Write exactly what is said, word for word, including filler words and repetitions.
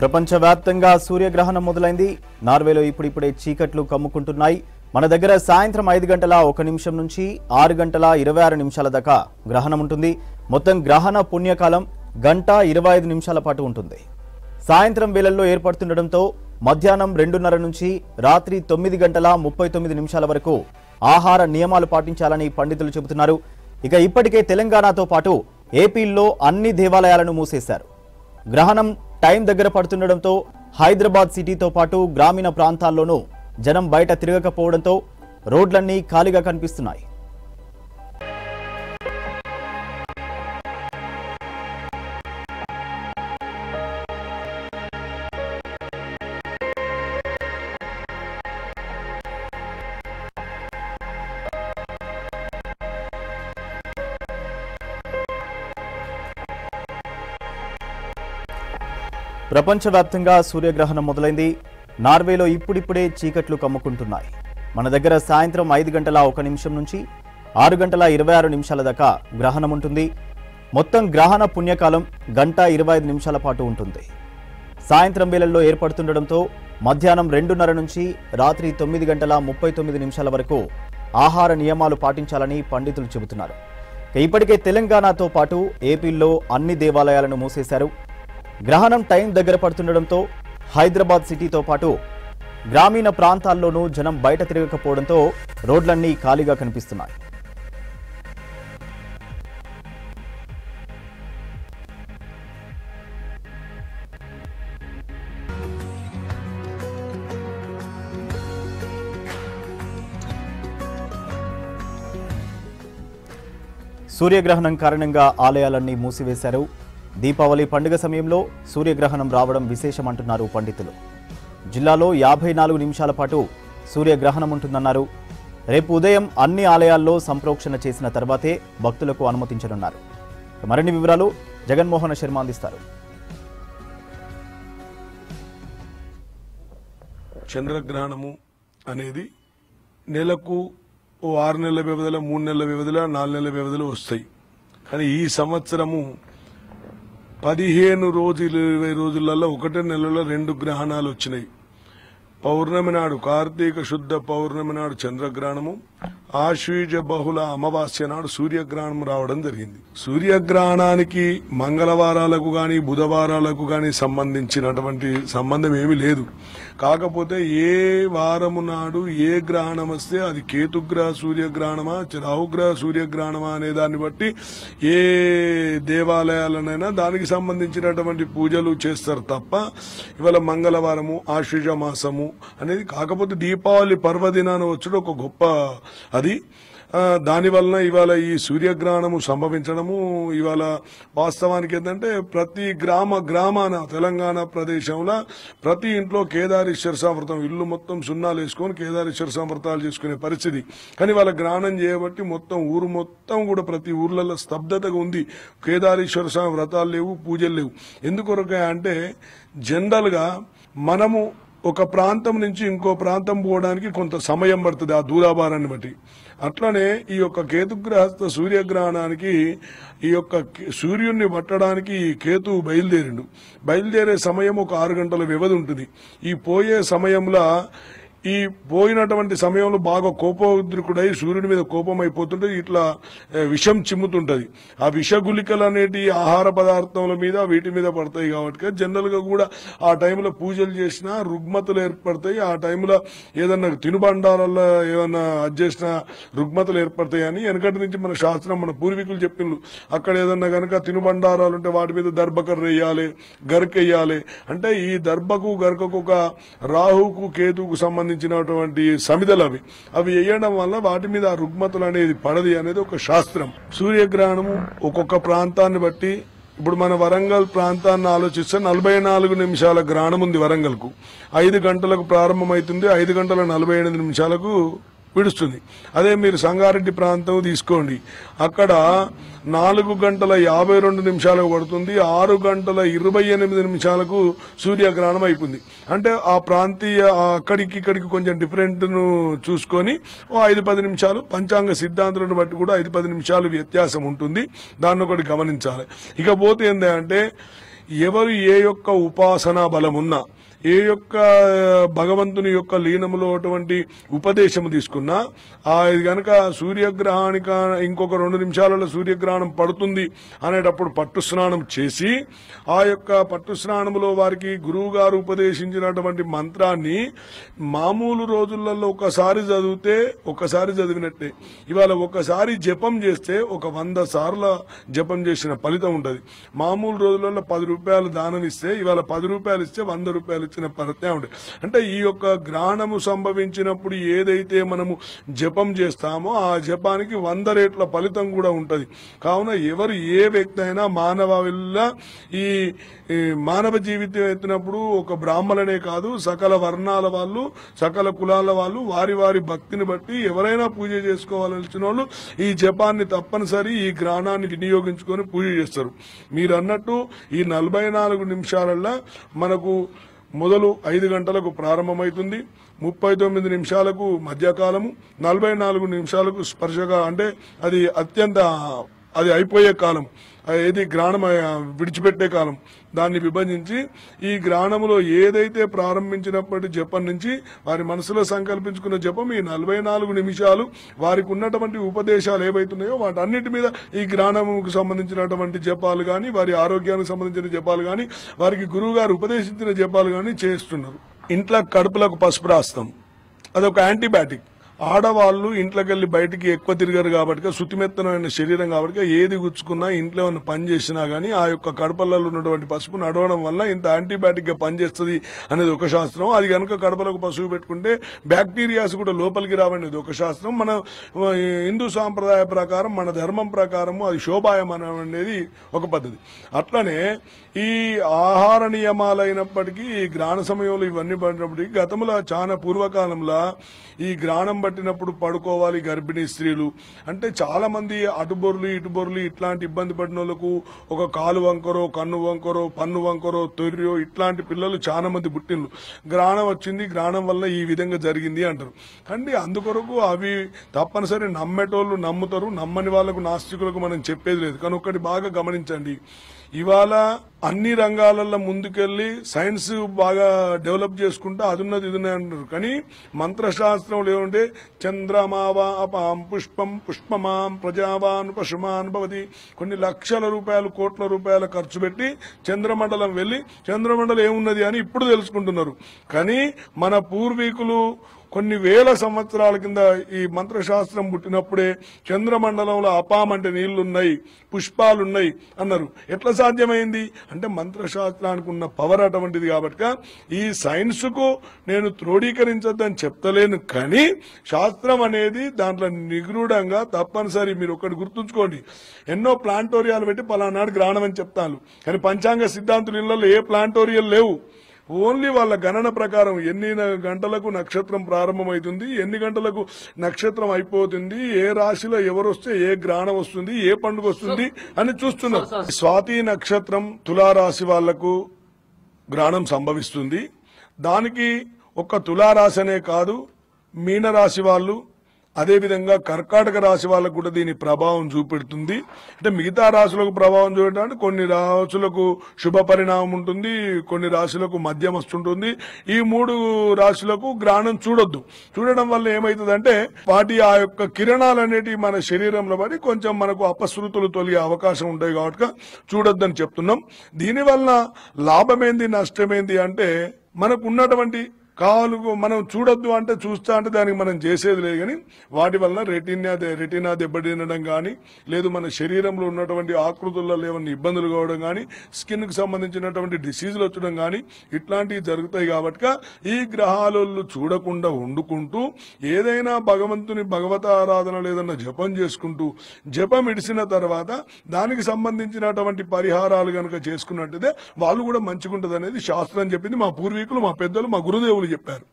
ప్రపంచవ్యాప్తంగా సూర్యగ్రహణం మొదలైంది. నార్వేలో ఇప్పుడిప్పుడే చీకట్లు కమ్ముకుంటున్నాయి. మన దగ్గర సాయంత్రం ఐదు గంటల ఒక నిమిషం నుంచి ఆరు గంటల ఇరవై ఆరు నిమిషాల దాకా గ్రహణం ఉంటుంది. మొత్తం గ్రహణ పుణ్యకాలం గంట ఇరవై ఐదు నిమిషాల పాటు ఉంటుంది. సాయంత్రం వేళల్లో ఏర్పడుతుండడంతో మధ్యాహ్నం రెండున్నర నుంచి రాత్రి తొమ్మిది గంటల ముప్పై తొమ్మిది నిమిషాల వరకు ఆహార నియమాలు పాటించాలని పండితులు చెబుతున్నారు. ఇక ఇప్పటికే తెలంగాణతో పాటు ఏపీలో అన్ని దేవాలయాలను మూసేశారు. గ్రహణం టైం దగ్గర పడుతుండడంతో హైదరాబాద్ సిటీతో పాటు గ్రామీణ ప్రాంతాల్లోనూ జనం బయట తిరగకపోవడంతో రోడ్లన్నీ ఖాళీగా కనిపిస్తున్నాయి. ప్రపంచవ్యాప్తంగా సూర్యగ్రహణం మొదలైంది. నార్వేలో ఇప్పుడిప్పుడే చీకట్లు కమ్ముకుంటున్నాయి. మన దగ్గర సాయంత్రం ఐదు గంటల ఒక నిమిషం నుంచి ఆరు గంటల ఇరవై ఆరు నిమిషాల దాకా గ్రహణం ఉంటుంది. మొత్తం గ్రహణ పుణ్యకాలం గంట ఇరవై ఐదు నిమిషాల పాటు ఉంటుంది. సాయంత్రం వేళల్లో ఏర్పడుతుండడంతో మధ్యాహ్నం రెండున్నర నుంచి రాత్రి తొమ్మిది గంటల ముప్పై తొమ్మిది నిమిషాల వరకు ఆహార నియమాలు పాటించాలని పండితులు చెబుతున్నారు. ఇప్పటికే తెలంగాణతో పాటు ఏపీలో అన్ని దేవాలయాలను మూసేశారు. గ్రహణం టైం దగ్గర పడుతుండడంతో హైదరాబాద్ సిటీతో పాటు గ్రామీణ ప్రాంతాల్లోనూ జనం బయట తిరగకపోవడంతో రోడ్లన్నీ ఖాళీగా కనిపిస్తున్నాయి. సూర్యగ్రహణం కారణంగా ఆలయాలన్నీ మూసివేశారు. దీపావళి పండుగ సమయంలో సూర్యగ్రహణం రావడం విశేషమంటున్నారు పండితులు. జిల్లాలో యాభై నాలుగు నిమిషాల పాటు సూర్యగ్రహణం ఉంటుందన్నారు. రేపు ఉదయం అన్ని ఆలయాల్లో సంప్రోక్షణ చేసిన తర్వాతే భక్తులకు అనుమతించనున్నారు. మరిన్ని వివరాలు జగన్మోహన శర్మ అందిస్తారు. చంద్రగ్రహణము అనేది నెలకు ఓ ఆరు నెలల వ్యవధిలో, మూడు నెలల వ్యవధిలో, నాలుగు నెలల వ్యవధిలో వస్తాయి. కానీ ఈ సంవత్సరము పదిహేను రోజులు ఇరవై రోజులలో ఒకటే నెలలో రెండు గ్రహణాలు వచ్చినాయి. పౌర్ణమి నాడు, కార్తీక శుద్ధ పౌర్ణమి నాడు చంద్రగ్రహణము, ఆశ్వీజ బహుళ అమావాస్య నాడు సూర్యగ్రహణం రావడం జరిగింది. సూర్యగ్రహణానికి మంగళవారాలకు గాని బుధవారాలకు గాని సంబంధించినటువంటి సంబంధం ఏమీ లేదు. కాకపోతే ఏ వారము నాడు ఏ గ్రహణం వస్తే అది కేతుగ్రహ సూర్యగ్రహణమా రాహుగ్రహ సూర్యగ్రహణమా అనే దాన్ని బట్టి ఏ దేవాలయాలనైనా దానికి సంబంధించినటువంటి పూజలు చేస్తారు తప్ప ఇవాళ మంగళవారము ఆశ్వీజ మాసము అనేది. కాకపోతే దీపావళి పర్వదినాన్ని వచ్చుడు ఒక గొప్ప అది. దానివలన ఇవాళ ఈ సూర్యగ్రహణము సంభవించడము ఇవాళ వాస్తవానికి ఏంటంటే ప్రతి గ్రామ గ్రామాన తెలంగాణ ప్రదేశంలో ప్రతి ఇంట్లో కేదారేశ్వర సంవ్రతం, ఇల్లు మొత్తం సున్నాలు వేసుకొని కేదారేశ్వర సంవ్రతాలు చేసుకునే పరిస్థితి. కానీ వాళ్ళ గ్రహణం చేయబట్టి మొత్తం ఊరు మొత్తం కూడా ప్రతి ఊర్లలో స్తబ్దతగా ఉంది. కేదారేశ్వర స్వామి వ్రతాలు లేవు, పూజలు లేవు. ఎందుకొరకే అంటే జనరల్గా మనము ఒక ప్రాంతం నుంచి ఇంకో ప్రాంతం పోవడానికి కొంత సమయం పడుతుంది ఆ దూరాభారాన్ని బట్టి. అట్లనే ఈ యొక్క కేతుగ్రహస్థ సూర్యగ్రహణానికి ఈ యొక్క సూర్యుడిని పట్టడానికి కేతు బయలుదేరిండు. బయలుదేరే సమయం ఒక ఆరు గంటల వ్యవధి ఉంటుంది. ఈ పోయే సమయంలో ఈ పోయినటువంటి సమయంలో బాగా కోపోద్రికుడై సూర్యుడి మీద కోపం అయిపోతుంటుంది. ఇట్లా విషం చిమ్ముతుంటది. ఆ విషగులికలు అనేటి ఆహార పదార్థముల మీద వీటి మీద పడతాయి. కాబట్టి జనరల్ గా కూడా ఆ టైంలో పూజలు చేసినా రుగ్మతలు ఏర్పడతాయి. ఆ టైంలో ఏదన్నా తినుబండాలలో ఏదన్నా అది చేసినా రుగ్మతలు ఏర్పడతాయి అని వెనకటి నుంచి మన శాస్త్రం మన పూర్వీకులు చెప్పిండ్రు. అక్కడ ఏదన్నా కనుక తినుబండారాలు ఉంటే వాటి మీద దర్భకర్ర వేయాలి, గరికెయ్యాలి. అంటే ఈ దర్భకు గరికకు ఒక రాహుకు కేతుకు సంబంధించి సంబంధించినటువంటి సమిధలు అవి అవి వేయడం వల్ల వాటి మీద రుగ్మతలు అనేది పడది అనేది ఒక శాస్త్రం. సూర్యగ్రహణము ఒక్కొక్క ప్రాంతాన్ని బట్టి ఇప్పుడు మన వరంగల్ ప్రాంతాన్ని ఆలోచిస్తే నలభై నాలుగు నిమిషాల గ్రహణం ఉంది. వరంగల్కు ఐదు గంటలకు ప్రారంభమవుతుంది, ఐదు గంటల నలభై ఎనిమిది నిమిషాలకు విడుస్తుంది. అదే మీరు సంగారెడ్డి ప్రాంతం తీసుకోండి, అక్కడ నాలుగు గంటల యాభై రెండు నిమిషాలకు పడుతుంది, ఆరు గంటల ఇరవై ఎనిమిది నిమిషాలకు సూర్యగ్రహణం అయిపోయింది. అంటే ఆ ప్రాంతీయ అక్కడికి ఇక్కడికి కొంచెం డిఫరెంట్ను చూసుకొని ఓ ఐదు పది నిమిషాలు పంచాంగ సిద్ధాంతాలను బట్టి కూడా ఐదు పది నిమిషాలు వ్యత్యాసం ఉంటుంది. దాన్ని ఒకటి గమనించాలి. ఇకపోతే ఏంటంటే ఎవరు ఏ యొక్క ఉపాసనా బలమున్నా ఏ యొక్క భగవంతుని యొక్క లీనములో అటువంటి ఉపదేశము తీసుకున్నా ఆ ఇది గనుక సూర్యగ్రహణానికి ఇంకొక రెండు నిమిషాలలో సూర్యగ్రహణం పడుతుంది అనేటప్పుడు పట్టు స్నానం చేసి ఆ యొక్క పట్టు స్నానములో వారికి గురువు గారు ఉపదేశించినటువంటి మంత్రాన్ని మామూలు రోజులలో ఒకసారి చదివితే ఒకసారి చదివినట్టే ఇవాల ఒకసారి జపం చేస్తే ఒక వంద సార్లు జపం చేసిన ఫలితం ఉంటది మామూలు రోజులలో పది రూపాయలు దానం ఇస్తే ఇవాల పది రూపాయలు ఇస్తే వంద రూపాయలు అంటే ఈ యొక్క గ్రహణము సంభవించినప్పుడు ఏదైతే మనము జపం చేస్తామో ఆ జపానికి వంద రేట్ల ఫలితం కూడా ఉంటది కావున ఎవరు ఏ వ్యక్తి అయినా మానవావిల్ల ఈ మానవ జీవితం ఎత్తినప్పుడు ఒక బ్రాహ్మణులనే కాదు సకల వర్ణాల వాళ్ళు సకల కులాల వాళ్ళు వారి వారి భక్తిని బట్టి ఎవరైనా పూజ చేసుకోవాలనిచిన వాళ్ళు ఈ జపాన్ని తప్పనిసరి ఈ గ్రహణాన్ని వినియోగించుకొని పూజ చేస్తారు మీరు అన్నట్టు ఈ నలభై నాలుగు నిమిషాలలో మనకు మొదలు ఐదు గంటలకు ప్రారంభమవుతుంది ముప్పై తొమ్మిది నిమిషాలకు మధ్యకాలము నలభై నాలుగు నిమిషాలకు స్పర్శగా అంటే అది అత్యంత అది అయిపోయే కాలం ఏది గ్రహణం విడిచిపెట్టే కాలం దాన్ని విభజించి ఈ గ్రహణములో ఏదైతే ప్రారంభించినప్పటి జపం నుంచి వారి మనసులో సంకల్పించుకున్న జపం ఈ నలభై నాలుగు నిమిషాలు వారికి ఉన్నటువంటి ఉపదేశాలు ఏవైతున్నాయో వాటన్నిటి మీద ఈ గ్రహణముకు సంబంధించినటువంటి జపాలు కానీ వారి ఆరోగ్యానికి సంబంధించిన జపాలు కానీ వారికి గురువు గారు ఉపదేశించిన జపాలు కానీ చేస్తున్నారు ఇంట్లో కడుపులకు పసుపు రాస్తాం అదొక యాంటీబయాటిక్ ఆడవాళ్ళు ఇంట్లోకి వెళ్లి బయటికి ఎక్కువ తిరగరు కాబట్టి శుతిమెత్తనమైన శరీరం కాబట్టి ఏది గుచ్చుకున్నా ఇంట్లో ఉన్న పని చేసినా గానీ ఆ యొక్క కడపలలో ఉన్నటువంటి పసుపు నడవడం వల్ల ఇంత యాంటీబయాటిక్ గా పనిచేస్తుంది అనేది ఒక శాస్త్రం అది కనుక కడపలకు పసుపు పెట్టుకుంటే బ్యాక్టీరియాస్ కూడా లోపలికి రావనేది ఒక శాస్త్రం మన హిందూ సాంప్రదాయ ప్రకారం మన ధర్మం ప్రకారము అది శోభాయమానం అనేది ఒక పద్ధతి అట్లనే ఈ ఆహార నియమాలైనప్పటికీ ఈ గ్రహణ సమయంలో ఇవన్నీ పడినప్పటికీ గతంలో చాలా పూర్వకాలంలో ఈ గ్రహణం పట్టినప్పుడు పడుకోవాలి గర్భిణీ స్త్రీలు అంటే చాలా మంది అటుబొర్లు ఇటుబొర్లు ఇట్లాంటి ఇబ్బంది పడిన ఒక కాలు వంకరో కన్ను వంకరో పన్ను వంకరో తొర్రో ఇట్లాంటి పిల్లలు చాలా మంది పుట్టినలు గ్రహణం వచ్చింది గ్రహణం వల్ల ఈ విధంగా జరిగింది అంటారు కానీ అందుకొరకు అవి తప్పనిసరి నమ్మేటోళ్ళు నమ్ముతారు నమ్మని వాళ్లకు నాస్తికులకు మనం చెప్పేది లేదు కానీ ఒకటి బాగా గమనించండి ఇవాళ అన్ని రంగాలలో ముందుకెళ్లి సైన్స్ బాగా డెవలప్ చేసుకుంటా అది ఉన్నది ఇది అంటారు కానీ మంత్రశాస్త్రంలో ఏమంటే చంద్రమావా అపాం పుష్పం పుష్పమాం ప్రజావాన్ పశుమాన్ భవతి కొన్ని లక్షల రూపాయలు కోట్ల రూపాయల ఖర్చు పెట్టి చంద్రమండలం వెళ్లి చంద్రమండలం ఏమున్నది అని ఇప్పుడు తెలుసుకుంటున్నారు కానీ మన పూర్వీకులు కొన్ని వేల సంవత్సరాల కింద ఈ మంత్రశాస్త్రం పుట్టినప్పుడే చంద్రమండలంలో అపాం అంటే నీళ్లున్నాయి పుష్పాలున్నాయి అన్నారు ఎట్లా సాధ్యమైంది అంటే మంత్రశాస్త్రానికి ఉన్న పవర్ అటువంటిది కాబట్టి ఈ సైన్స్ కు నేను త్రోడీకరించొద్దని చెప్తలేను కానీ శాస్త్రం అనేది దాంట్లో నిగూఢంగా తప్పనిసరి మీరు ఒకటి గుర్తుంచుకోండి ఎన్నో ప్లాంటోరియాలు పెట్టి పలానాడు గ్రహణం అని చెప్తాను కానీ పంచాంగ సిద్ధాంతుల ఇళ్లలో ఏ ప్లాంటోరియాలు లేవు ఓన్లీ వాళ్ళ గణన ప్రకారం ఎన్ని గంటలకు నక్షత్రం ప్రారంభమవుతుంది ఎన్ని గంటలకు నక్షత్రం అయిపోతుంది ఏ రాశిలో ఎవరొస్తే ఏ గ్రహణం వస్తుంది ఏ పండుగ వస్తుంది అని చూస్తున్నారు స్వాతి నక్షత్రం తులారాశి వాళ్లకు గ్రహణం సంభవిస్తుంది దానికి ఒక్క తులారాశినే కాదు మీనరాశి వాళ్ళు అదేవిధంగా కర్కాటక రాశి వాళ్ళకు కూడా దీని ప్రభావం చూపెడుతుంది అంటే మిగతా రాశులకు ప్రభావం చూపెట్టడానికి కొన్ని రాశులకు శుభ పరిణామం ఉంటుంది కొన్ని రాశులకు మధ్యం వస్తుంటుంది ఈ మూడు రాశులకు గ్రహణం చూడొద్దు చూడడం వల్ల ఏమైతుందంటే వాటి ఆ యొక్క కిరణాలు అనేటివి మన శరీరంలో పడి కొంచెం మనకు అపశృతులు తొలిగే అవకాశం ఉంటాయి కాబట్టి చూడొద్దని చెప్తున్నాం దీనివల్ల లాభమేంది నష్టమేంది అంటే మనకు ఉన్నటువంటి కాలుగు మనం చూడొద్దు అంటే చూస్తా అంటే దానికి మనం చేసేది లేదు కానీ వాటి వల్ల రెటీనా రెటీనా దెబ్బతినడం కానీ లేదు మన శరీరంలో ఉన్నటువంటి ఆకృతులలో ఏమైనా ఇబ్బందులు కావడం కానీ స్కిన్ కు సంబంధించినటువంటి డిసీజులు వచ్చడం కానీ ఇట్లాంటివి జరుగుతాయి కాబట్టి ఈ గ్రహాలలో చూడకుండా వండుకుంటూ ఏదైనా భగవంతుని భగవత ఆరాధన లేదన్నా జపం చేసుకుంటూ జపం ఇడిసిన తర్వాత దానికి సంబంధించినటువంటి పరిహారాలు కనుక చేసుకున్నట్టయితే వాళ్ళు కూడా మంచిగుంటది అనేది శాస్త్రం చెప్పింది మా పూర్వీకులు మా పెద్దలు మా గురుదేవులు చెప్పారు